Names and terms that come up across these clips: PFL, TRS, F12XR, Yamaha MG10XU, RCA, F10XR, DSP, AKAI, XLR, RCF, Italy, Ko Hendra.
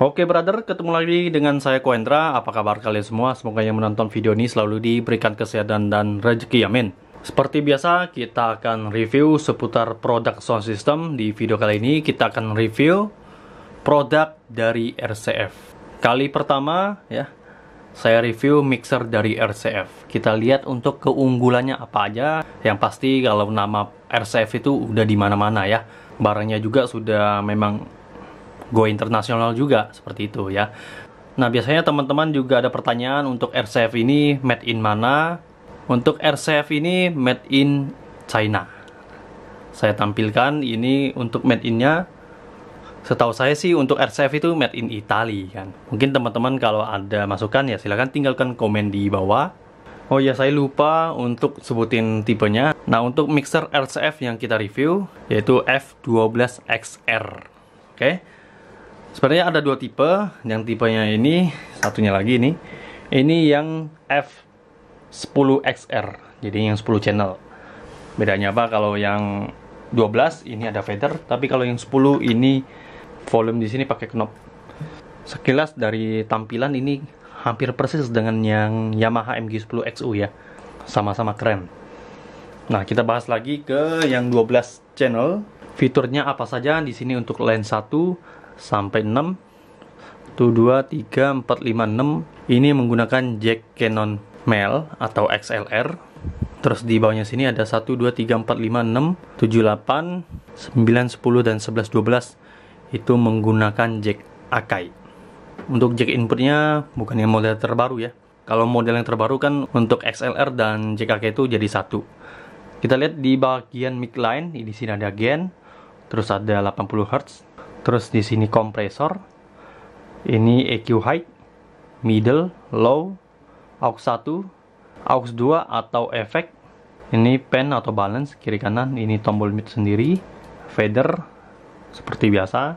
Oke brother, ketemu lagi dengan saya Ko Hendra. Apa kabar kalian semua? Semoga yang menonton video ini selalu diberikan kesehatan dan rezeki, amin. Seperti biasa, kita akan review seputar produk sound system. Di video kali ini kita akan review produk dari RCF. Kali pertama ya, saya review mixer dari RCF. Kita lihat untuk keunggulannya apa aja. Yang pasti kalau nama RCF itu udah di mana-mana ya. Barangnya juga sudah memang go internasional juga, seperti itu ya. Nah, biasanya teman-teman juga ada pertanyaan untuk RCF ini made in mana? Untuk RCF ini made in China. Saya tampilkan ini untuk made in-nya. Setahu saya sih untuk RCF itu made in Italy kan. Mungkin teman-teman kalau ada masukan ya silahkan tinggalkan komen di bawah. Oh ya, saya lupa untuk sebutin tipenya. Nah, untuk mixer RCF yang kita review yaitu F12XR. Oke. Sebenarnya ada dua tipe, yang tipenya ini, satunya lagi ini. Ini yang F10XR, jadi yang 10 channel. Bedanya apa? Kalau yang 12 ini ada fader, tapi kalau yang 10 ini volume di sini pakai knob. Sekilas dari tampilan ini hampir persis dengan yang Yamaha MG10XU ya. Sama-sama keren. Nah, kita bahas lagi ke yang 12 channel. Fiturnya apa saja di sini untuk line 1 sampai 6, 1, 2, 3, 4, 5, 6. Ini menggunakan jack Canon male atau XLR. Terus di bawahnya sini ada 1, 2, 3, 4, 5, 6, 7, 8, 9, 10, dan 11, 12. Itu menggunakan jack AKAI. Untuk jack inputnya bukan yang model terbaru ya. Kalau model yang terbaru kan untuk XLR dan jack AKAI itu jadi satu. Kita lihat di bagian midline, di sini ada gain, terus ada 80 Hz. Terus di sini kompresor. Ini EQ high, middle, low, aux 1, aux 2 atau efek. Ini pan atau balance kiri kanan, ini tombol mute sendiri, fader seperti biasa.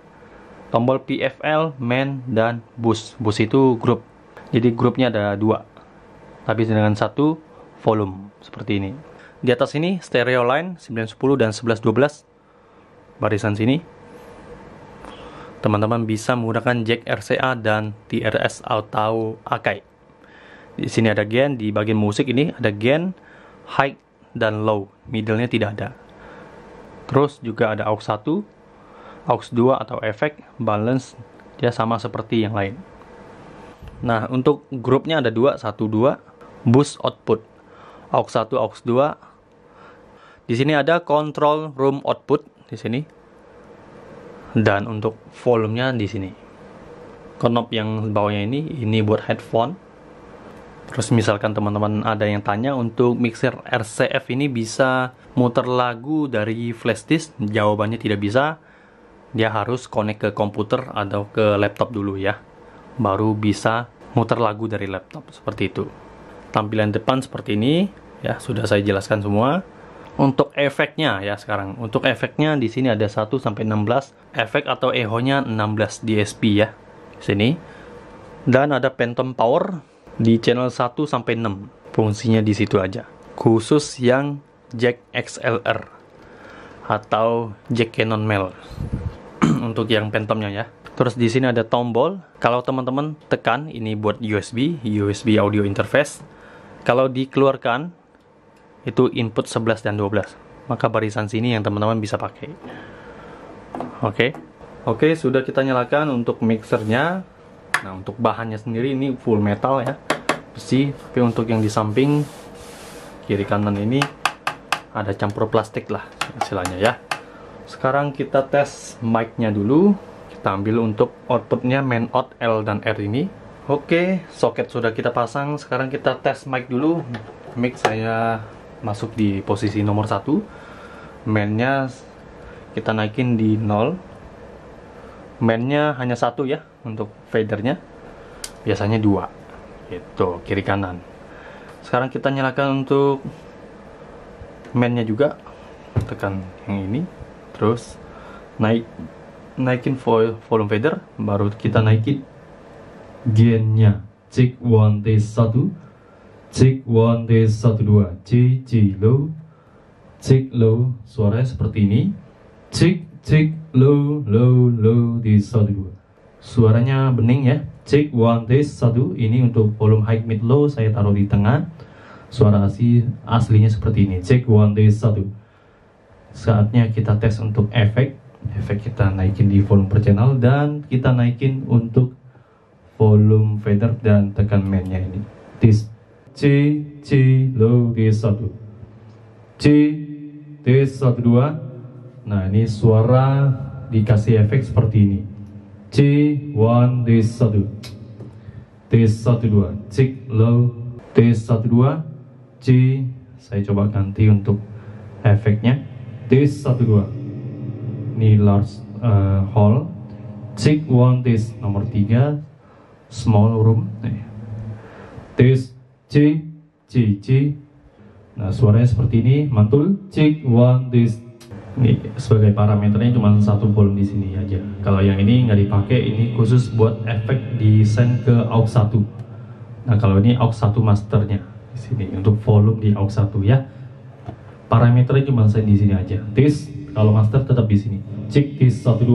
Tombol PFL, main dan boost. Boost itu grup. Jadi grupnya ada 2. Tapi dengan 1 volume seperti ini. Di atas ini stereo line 910 dan 1112 barisan sini. Teman-teman bisa menggunakan jack RCA dan TRS atau AKAI. Di sini ada gain, di bagian musik ini ada gain, high dan low, middle-nya tidak ada. Terus juga ada aux 1, aux 2 atau efek, balance, dia sama seperti yang lain. Nah, untuk grupnya ada 2, 1, 2, boost output, aux 1, aux 2. Di sini ada control room output, di sini. Dan untuk volumenya di sini. Knob yang bawahnya ini buat headphone. Terus misalkan teman-teman ada yang tanya untuk mixer RCF ini bisa muter lagu dari flash disk, jawabannya tidak bisa. Dia harus connect ke komputer atau ke laptop dulu ya. Baru bisa muter lagu dari laptop, seperti itu. Tampilan depan seperti ini ya, sudah saya jelaskan semua. Untuk efeknya ya sekarang. Untuk efeknya di sini ada 1 sampai 16. Efek atau echo-nya 16 DSP ya. Sini. Dan ada phantom power di channel 1 sampai 6. Fungsinya di situ aja. Khusus yang jack XLR atau jack Canon male. Untuk yang phantomnya ya. Terus di sini ada tombol. Kalau teman-teman tekan ini buat USB audio interface. Kalau dikeluarkan itu input 11 dan 12. Maka barisan sini yang teman-teman bisa pakai. Oke, sudah kita nyalakan untuk mixernya. Nah, untuk bahannya sendiri ini full metal ya. Besi, tapi untuk yang di samping kiri kanan ini ada campur plastik lah istilahnya ya. Sekarang kita tes mic-nya dulu. Kita ambil untuk outputnya main out L dan R ini. Oke, soket sudah kita pasang. Sekarang kita tes mic dulu. Mic saya masuk di posisi nomor 1, mainnya kita naikin di 0, mainnya hanya 1 ya, untuk fadernya biasanya 2, gitu, kiri kanan. Sekarang kita nyalakan untuk mainnya juga, tekan yang ini, terus naikin volume fader, baru kita naikin gainnya, cek 1 D1, cek 1 D12, cek low, cek low, suaranya seperti ini, cek low D12, suaranya bening ya. Cek one test satu. Ini untuk volume high mid low saya taruh di tengah. Suara aslinya seperti ini. Cek one test satu. Saatnya kita tes untuk efek. Efek kita naikin di volume per channel dan kita naikin untuk volume fader dan tekan mainnya ini. Tes C C low test satu. C tes 12. Nah ini suara dikasih efek seperti ini. C1 T1 T12 cek low T12 C. Saya coba ganti untuk efeknya T12. Ini large hall. Cek 1 T nomor 3 small room. T C C C. Nah suaranya seperti ini mantul. Cek 1 T. Ini sebagai parameternya cuma satu volume di sini aja. Kalau yang ini nggak dipakai, ini khusus buat efek desain ke aux 1. Nah kalau ini aux 1 masternya di sini untuk volume di aux 1 ya. Parameternya cuma saya di sini aja. Tes kalau master tetap di sini. Cek tes 12.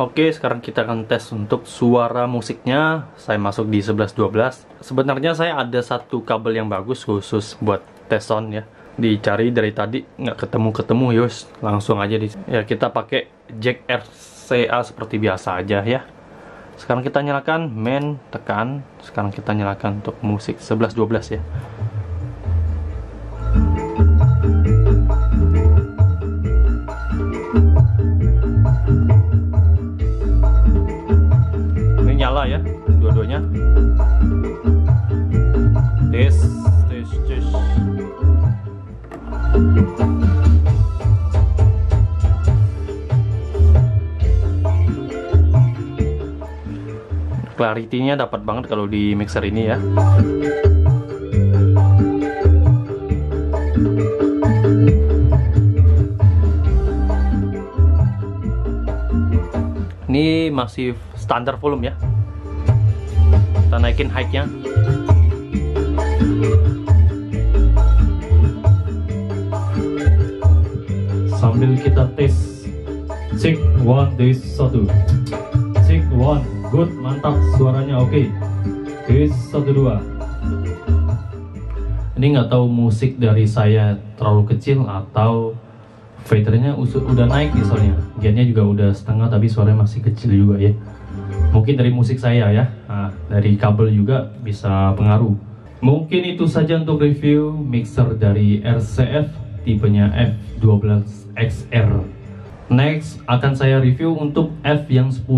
Oke, sekarang kita akan tes untuk suara musiknya. Saya masuk di 1112. Sebenarnya saya ada satu kabel yang bagus khusus buat tes sound ya. Dicari dari tadi nggak ketemu-ketemu, yos langsung aja di ya kita pakai jack RCA seperti biasa aja ya. Sekarang kita nyalakan main, tekan. Sekarang kita nyalakan untuk musik 1112 ya. Ini nyala ya dua-duanya. Tes. Clarity-nya dapat banget kalau di mixer ini ya. Ini masih standar volume ya. Kita naikin high-nya. Sambil kita tes. Check 1 2 1. Check 1. Good, mantap suaranya oke. Tes 12. Ini nggak tahu musik dari saya terlalu kecil atau fadernya udah naik nih soalnya. Gainnya juga udah setengah tapi suaranya masih kecil juga ya. Mungkin dari musik saya ya. Nah, dari kabel juga bisa pengaruh. Mungkin itu saja untuk review mixer dari RCF tipenya F12XR. Next akan saya review untuk F yang 10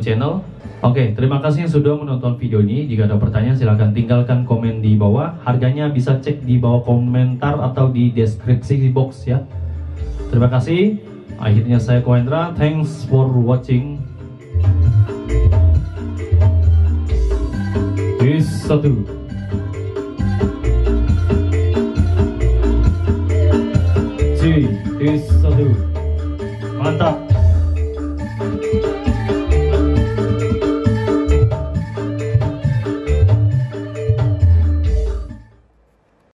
channel. Oke, terima kasih yang sudah menonton video ini. Jika ada pertanyaan silahkan tinggalkan komen di bawah. Harganya bisa cek di bawah komentar atau di deskripsi box ya. Terima kasih. Akhirnya saya Ko Hendra. Thanks for watching. Peace.